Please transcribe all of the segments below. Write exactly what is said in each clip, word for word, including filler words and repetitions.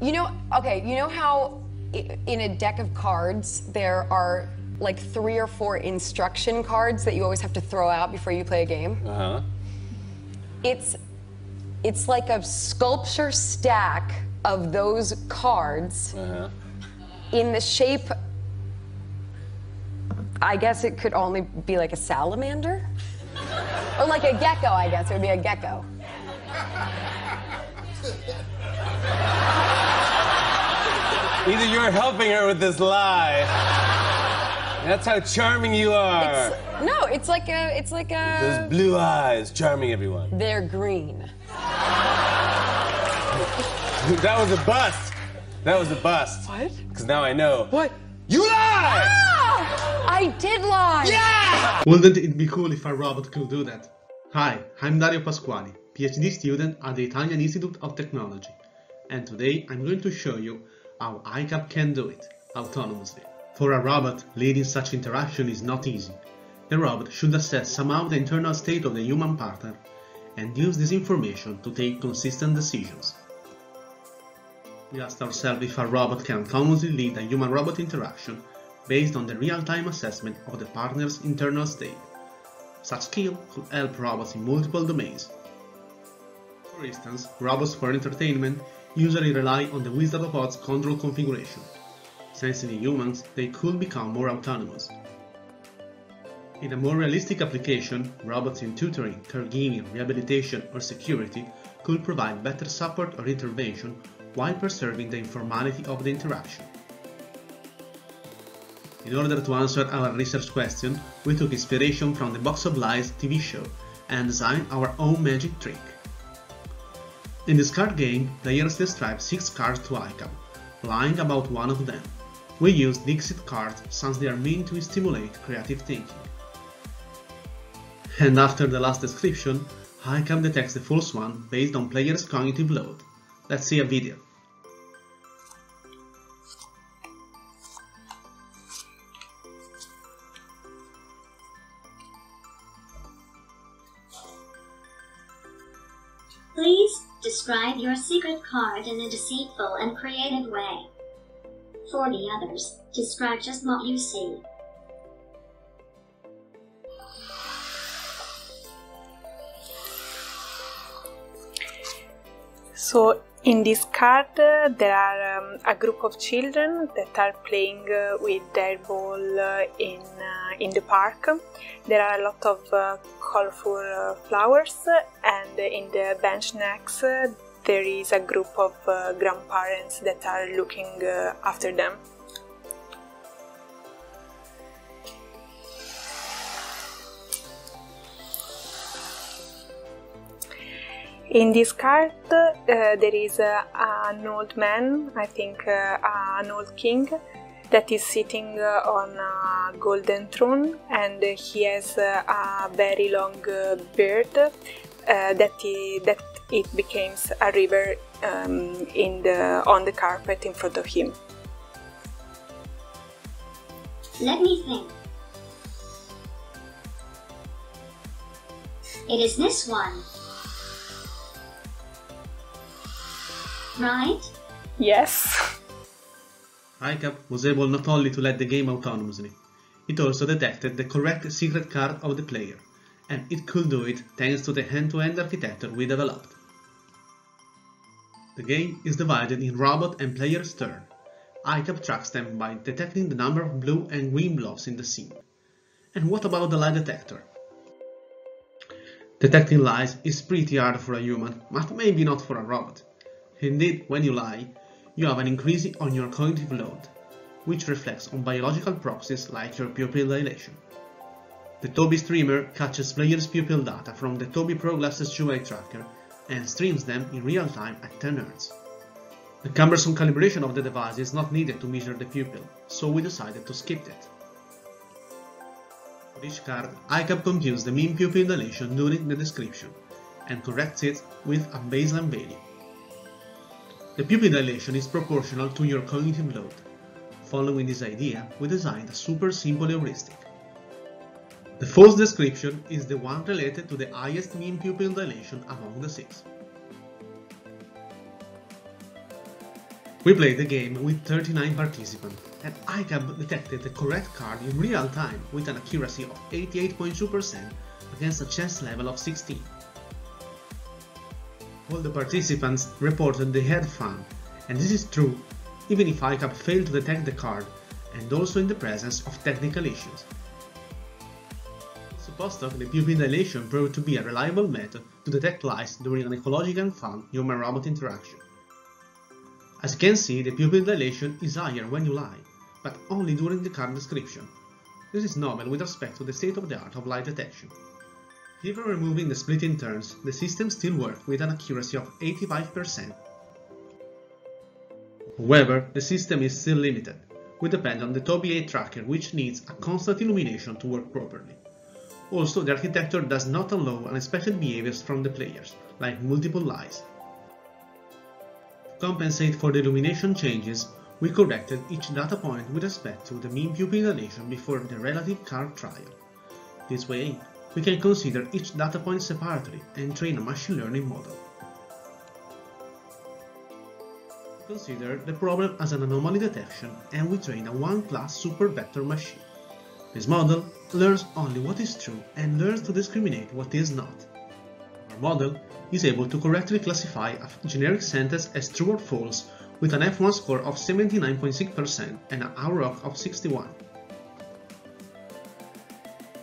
You know, okay, you know how in a deck of cards there are like three or four instruction cards that you always have to throw out before you play a game? Uh-huh. It's, it's like a sculpture stack of those cards uh-huh. in the shape, I guess it could only be like a salamander? Or like a gecko, I guess, it would be a gecko. Either you're helping her with this lie. That's how charming you are. It's, no, it's like a, it's like a... Those blue eyes, charming everyone. They're green. That was a bust. That was a bust. What? Because now I know. What? You lied! Ah! I did lie! Yeah! Wouldn't it be cool if a robot could do that? Hi, I'm Dario Pasquale, PhD student at the Italian Institute of Technology. And today I'm going to show you how iCub can do it, autonomously. For a robot, leading such interaction is not easy. The robot should assess somehow the internal state of the human partner and use this information to take consistent decisions. We asked ourselves if a robot can autonomously lead a human-robot interaction based on the real-time assessment of the partner's internal state. Such skill could help robots in multiple domains. For instance, robots for entertainment usually rely on the Wizard of Oz control configuration. Sensing in humans, they could become more autonomous. In a more realistic application, robots in tutoring, caregiving, rehabilitation or security could provide better support or intervention while preserving the informality of the interaction. In order to answer our research question, we took inspiration from the Box of Lies T V show and designed our own magic trick. In this card game, players describe six cards to iCub, lying about one of them. We use Dixit cards since they are meant to stimulate creative thinking. And after the last description, iCub detects the false one based on players' cognitive load. Let's see a video. Please describe your secret card in a deceitful and creative way. For the others, describe just what you see. So, in this card uh, there are um, a group of children that are playing uh, with their ball uh, in, uh, in the park. There are a lot of uh, colorful uh, flowers, and in the bench next uh, there is a group of uh, grandparents that are looking uh, after them. In this card uh, there is uh, an old man, I think uh, an old king, that is sitting uh, on a golden throne, and he has uh, a very long uh, beard uh, that, he, that it becomes a river um, in the, on the carpet in front of him. Let me think. It is this one. Right? Yes. iCub was able not only to lead the game autonomously, it also detected the correct secret card of the player, and it could do it thanks to the hand-to-hand architecture we developed. The game is divided in robot and player's turn. iCub tracks them by detecting the number of blue and green blobs in the scene. And what about the lie detector? Detecting lies is pretty hard for a human, but maybe not for a robot. Indeed, when you lie, you have an increase on your cognitive load, which reflects on biological proxies like your pupil dilation. The Tobii streamer catches players' pupil data from the Tobii Pro Glasses two eye tracker and streams them in real time at ten hertz. The cumbersome calibration of the device is not needed to measure the pupil, so we decided to skip that. For each card, iCub computes the mean pupil dilation during the description and corrects it with a baseline value. The pupil dilation is proportional to your cognitive load. Following this idea, we designed a super simple heuristic. The false description is the one related to the highest mean pupil dilation among the six. We played the game with thirty-nine participants, and iCub detected the correct card in real time with an accuracy of eighty-eight point two percent against a chess level of sixteen. All the participants reported they had fun, and this is true even if iCub failed to detect the card and also in the presence of technical issues. Postdoc, the pupil dilation proved to be a reliable method to detect lies during an ecological and fun human-robot interaction. As you can see, the pupil dilation is higher when you lie, but only during the card description. This is novel with respect to the state-of-the-art of lie detection. Even removing the split in turns, the system still worked with an accuracy of eighty-five percent. However, the system is still limited. We depend on the Tobii tracker, which needs a constant illumination to work properly. Also, the architecture does not allow unexpected behaviors from the players, like multiple lies. To compensate for the illumination changes, we corrected each data point with respect to the mean pupil dilation before the relative card trial. This way, we can consider each data point separately and train a machine learning model. Consider the problem as an anomaly detection, and we train a one-class supervector machine. This model learns only what is true and learns to discriminate what is not. Our model is able to correctly classify a generic sentence as true or false with an F one score of seventy-nine point six percent and an R O C of sixty-one.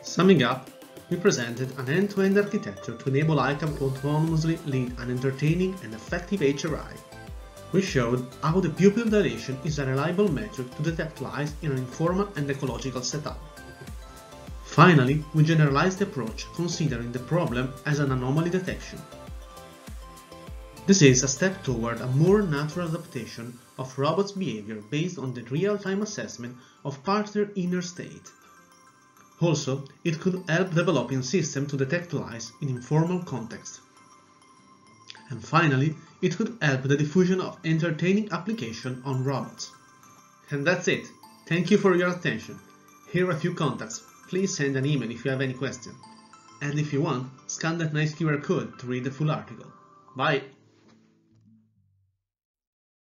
Summing up, we presented an end-to-end architecture to enable iCub to autonomously lead an entertaining and effective H R I. We showed how the pupil dilation is a reliable metric to detect lies in an informal and ecological setup. Finally, we generalized the approach considering the problem as an anomaly detection. This is a step toward a more natural adaptation of robots' behavior based on the real-time assessment of partner inner state. Also, it could help developing systems to detect lies in informal contexts. And finally, it could help the diffusion of entertaining application on robots. And that's it. Thank you for your attention. Here are a few contacts. Please send an email if you have any question. And if you want, scan that nice Q R code to read the full article. Bye!